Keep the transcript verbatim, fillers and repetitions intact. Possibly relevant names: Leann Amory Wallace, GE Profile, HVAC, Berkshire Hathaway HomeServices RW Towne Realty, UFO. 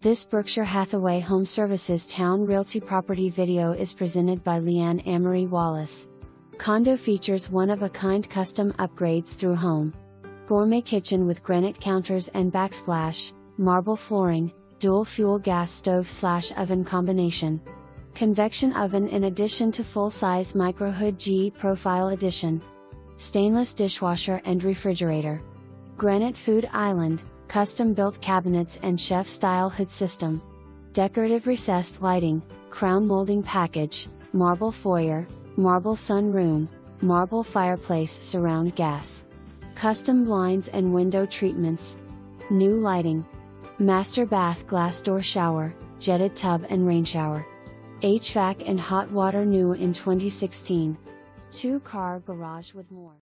This Berkshire Hathaway HomeServices Towne Realty property video is presented by Leann Amory Wallace. Condo features one-of-a-kind custom upgrades through home. Gourmet kitchen with granite counters and backsplash, marble flooring, dual-fuel gas stove-slash-oven combination. Convection oven in addition to full-size micro-hood G E Profile edition. Stainless dishwasher and refrigerator. Granite food island. Custom-built cabinets and chef-style hood system. Decorative recessed lighting, crown molding package, marble foyer, marble sun room, marble fireplace surround gas. Custom blinds and window treatments. New lighting. Master bath glass door shower, jetted tub and rain shower. H V A C and hot water new in twenty sixteen. Two-car garage with more.